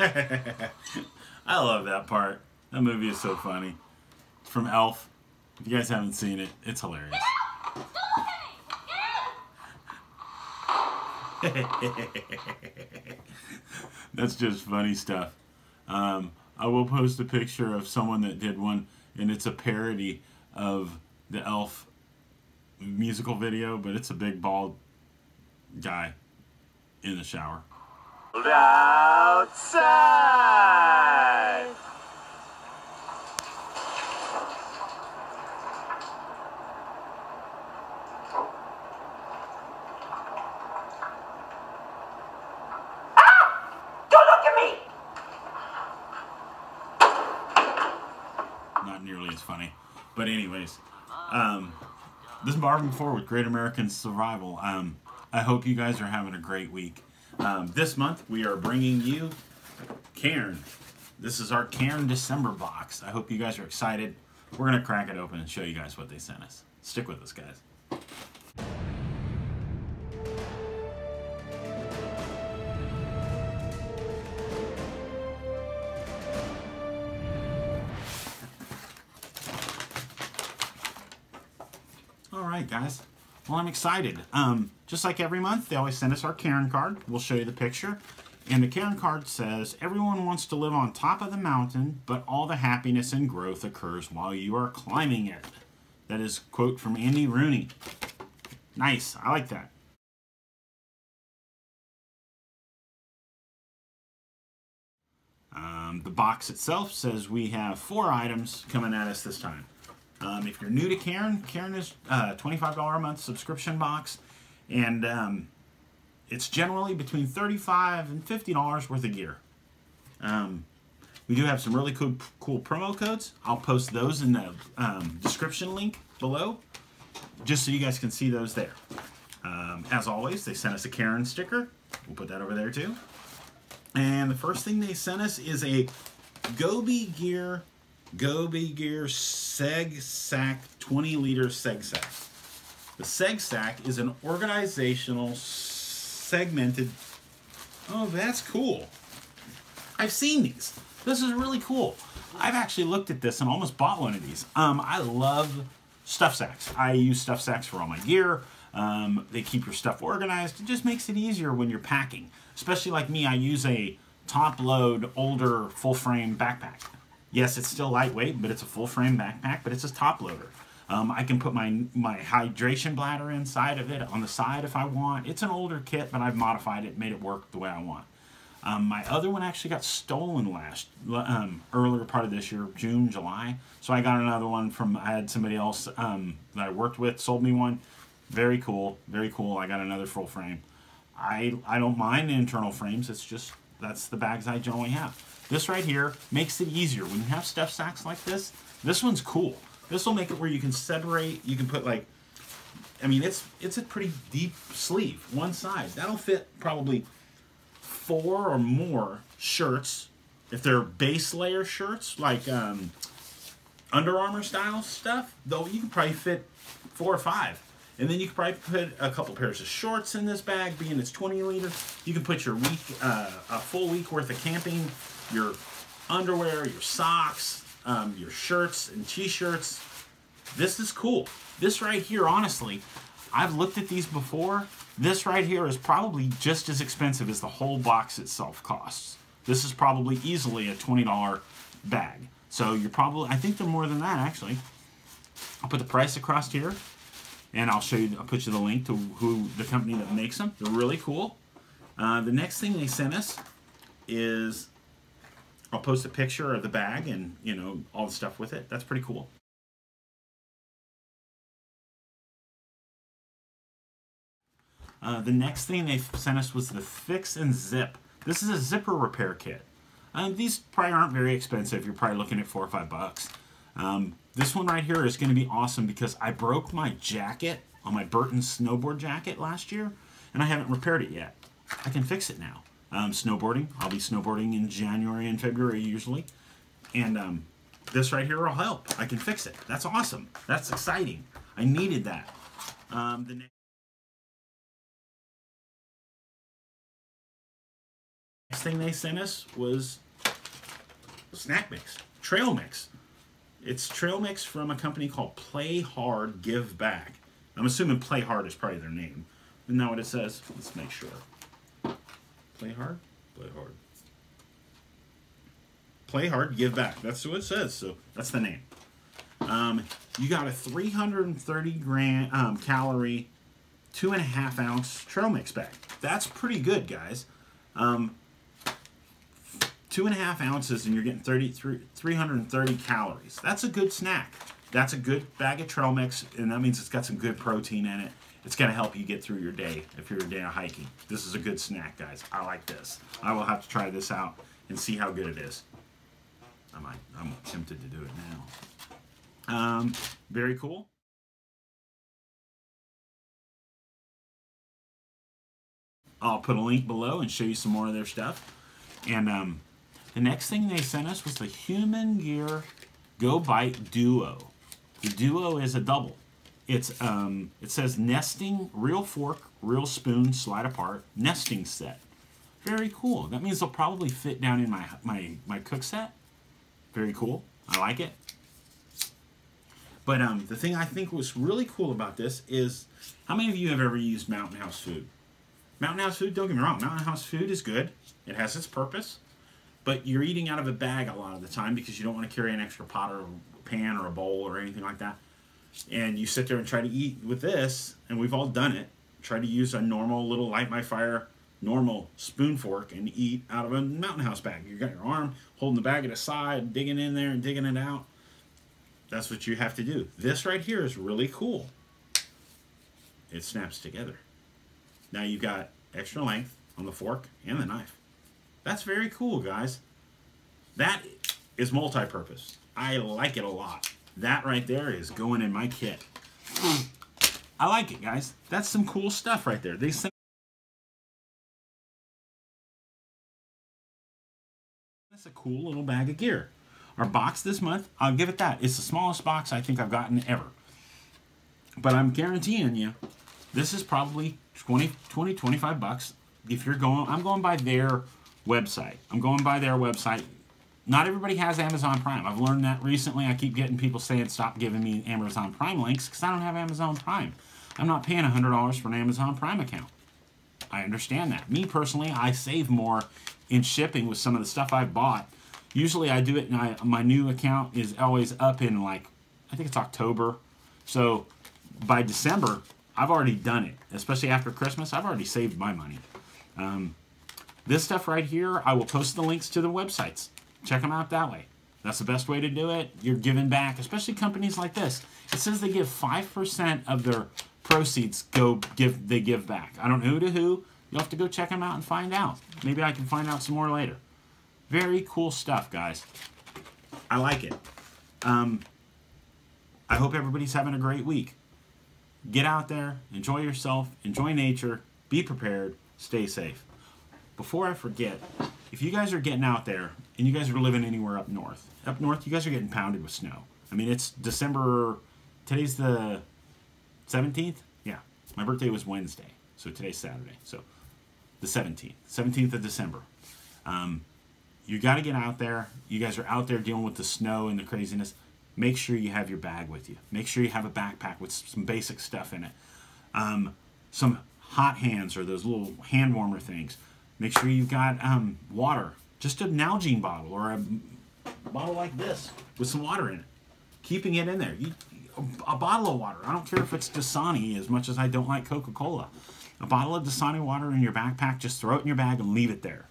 I love that part. That movie is so funny. It's from Elf. If you guys haven't seen it, it's hilarious. Get out! Get out! That's just funny stuff. I will post a picture of someone that did one, and it's a parody of the Elf musical video, but it's a big bald guy in the shower. Outside. Not nearly as funny, but anyways, this is Marvin Ford with Great American Survival. I hope you guys are having a great week. This month we are bringing you Cairn. This is our Cairn December box. I hope you guys are excited. We're gonna crack it open and show you guys what they sent us. Stick with us, guys. Guys, well, I'm excited. Just like every month, they always send us our Cairn card. We'll show you the picture, and the Cairn card says, everyone wants to live on top of the mountain, but all the happiness and growth occurs while you are climbing it. That is a quote from Andy Rooney. Nice, I like that. The box itself says we have 4 items coming at us this time. If you're new to Cairn, Cairn is a $25 a month subscription box, and it's generally between $35 and $50 worth of gear. We do have some really cool promo codes. I'll post those in the description link below, just so you guys can see those there. As always, they sent us a Cairn sticker. We'll put that over there too. And the first thing they sent us is a Gobi Gear SegSak 20-liter SegSak. The SegSak is an organizational segmented... Oh, that's cool. I've seen these. This is really cool. I've actually looked at this and almost bought one of these. I love stuff sacks. I use stuff sacks for all my gear. They keep your stuff organized. It just makes it easier when you're packing. Especially like me, I use a top-load, older, full-frame backpack. Yes, it's still lightweight, but it's a full-frame backpack, but it's a top-loader. I can put my hydration bladder inside of it on the side if I want. It's an older kit, but I've modified it, made it work the way I want. My other one actually got stolen earlier part of this year, June, July. So I got another one from, I had somebody else that I worked with, sold me one. Very cool, very cool. I got another full frame. I don't mind the internal frames, it's just, that's the bags I generally have. This right here makes it easier. When you have stuff sacks like this, this one's cool. This will make it where you can separate, you can put like, I mean, it's a pretty deep sleeve, one side. That'll fit probably 4 or more shirts. If they're base layer shirts, like Under Armour style stuff, though, you can probably fit 4 or 5. And then you can probably put a couple pairs of shorts in this bag, being it's 20 liter. You can put your week, a full week worth of camping, your underwear, your socks, your shirts and t-shirts. This is cool. This right here, honestly, I've looked at these before. This right here is probably just as expensive as the whole box itself costs. This is probably easily a $20 bag. So you're probably, I think they're more than that actually. I'll put the price across here and I'll show you, I'll put you the link to who the company that makes them. They're really cool. The next thing they sent us is, I'll post a picture of the bag and, you know, all the stuff with it. That's pretty cool. The next thing they sent us was the FixnZip. This is a zipper repair kit. These probably aren't very expensive. You're probably looking at $4 or $5. This one right here is going to be awesome because I broke my jacket on my Burton snowboard jacket last year, and I haven't repaired it yet. I can fix it now. Snowboarding. I'll be snowboarding in January and February usually, and this right here will help. I can fix it. That's awesome. That's exciting. I needed that. Next thing they sent us was snack mix, trail mix. It's trail mix from a company called Play Hard Give Back. I'm assuming Play Hard is probably their name. Isn't that what it says? Let's make sure. Play Hard? Play Hard. Play Hard Give Back. That's what it says. So that's the name. You got a 330 calorie, 2.5 ounce trail mix bag. That's pretty good, guys. 2.5 ounces and you're getting 330 calories. That's a good snack. That's a good bag of trail mix, and that means it's got some good protein in it. It's going to help you get through your day if you're down hiking. This is a good snack, guys. I like this. I will have to try this out and see how good it is. I'm tempted to do it now. Very cool. I'll put a link below and show you some more of their stuff. And the next thing they sent us was the Human Gear Go Bite Duo. The Duo is a double. It's it says nesting, real fork, real spoon, slide apart, nesting set. Very cool. That means they'll probably fit down in my cook set. Very cool. I like it. But the thing I think was really cool about this is, how many of you have ever used Mountain House food? Mountain House food, don't get me wrong, Mountain House food is good. It has its purpose. But you're eating out of a bag a lot of the time because you don't want to carry an extra pot or a pan or a bowl or anything like that. And you sit there and try to eat with this, and we've all done it. Try to use a normal little light my fire, normal spoon fork and eat out of a Mountain House bag. You've got your arm holding the bag at a side, digging in there and digging it out. That's what you have to do. This right here is really cool. It snaps together. Now you've got extra length on the fork and the knife. That's very cool, guys. That is multi-purpose. I like it a lot. That right there is going in my kit. I like it, guys. That's some cool stuff right there. They sent us a cool little bag of gear. Our box this month, I'll give it that. It's the smallest box I think I've gotten ever. But I'm guaranteeing you, this is probably 20, 25 bucks. If you're going, I'm going by their website. I'm going by their website. Not everybody has Amazon Prime. I've learned that recently. I keep getting people saying, stop giving me Amazon Prime links because I don't have Amazon Prime. I'm not paying $100 for an Amazon Prime account. I understand that. Me personally, I save more in shipping with some of the stuff I've bought. Usually I do it, and my new account is always up in, like, I think it's October. So by December, I've already done it, especially after Christmas. I've already saved my money. This stuff right here, I will post the links to the websites. Check them out that way. That's the best way to do it. You're giving back, especially companies like this. It says they give 5% of their proceeds they give back. I don't know who to who. You'll have to go check them out and find out. Maybe I can find out some more later. Very cool stuff, guys. I like it. I hope everybody's having a great week. Get out there, enjoy yourself, enjoy nature, be prepared, stay safe. Before I forget, if you guys are getting out there and you guys are living anywhere up north you guys are getting pounded with snow. I mean, it's December, today's the 17th? Yeah, my birthday was Wednesday, so today's Saturday. So the 17th of December. You got to get out there. You guys are out there dealing with the snow and the craziness. Make sure you have your bag with you. Make sure you have a backpack with some basic stuff in it. Some hot hands or those little hand warmer things. Make sure you've got water. Just a Nalgene bottle or a bottle like this with some water in it. Keeping it in there. A bottle of water. I don't care if it's Dasani as much as I don't like Coca-Cola. A bottle of Dasani water in your backpack. Just throw it in your bag and leave it there.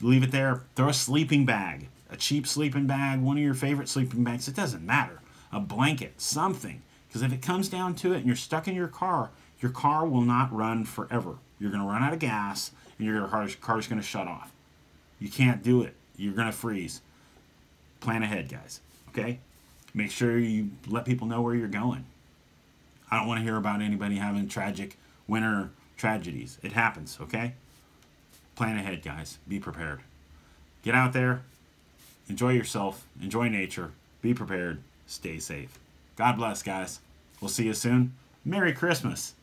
Leave it there. Throw a sleeping bag. A cheap sleeping bag, one of your favorite sleeping bags, it doesn't matter. A blanket, something. Because if it comes down to it and you're stuck in your car will not run forever. You're going to run out of gas and your car's going to shut off. You can't do it. You're going to freeze. Plan ahead, guys. Okay? Make sure you let people know where you're going. I don't want to hear about anybody having tragic winter tragedies. It happens, okay? Plan ahead, guys. Be prepared. Get out there. Enjoy yourself, enjoy nature, be prepared, stay safe. God bless, guys. We'll see you soon. Merry Christmas.